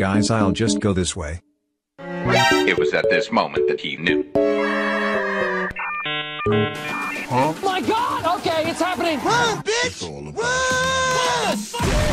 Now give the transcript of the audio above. Guys, I'll just go this way. It was at this moment that he knew. Huh? My God! Okay, it's happening! Run, bitch! Run!